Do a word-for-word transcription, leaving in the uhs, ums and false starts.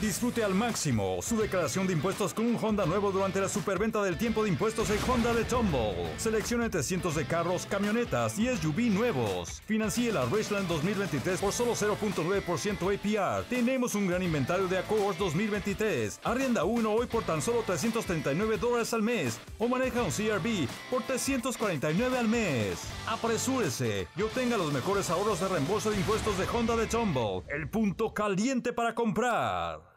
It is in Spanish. Disfrute al máximo su declaración de impuestos con un Honda nuevo durante la superventa del tiempo de impuestos en Honda de Tomball. Seleccione cientos de carros, camionetas y S U V nuevos. Financie la Ridgeline dos mil veintitrés por solo cero punto nueve por ciento A P R. Tenemos un gran inventario de Accord dos mil veintitrés. Arrienda uno hoy por tan solo trescientos treinta y nueve dólares al mes o maneja un C R V por trescientos cuarenta y nueve dólares al mes. Apresúrese y obtenga los mejores ahorros de reembolso de impuestos de Honda de Tomball, el punto caliente para comprar.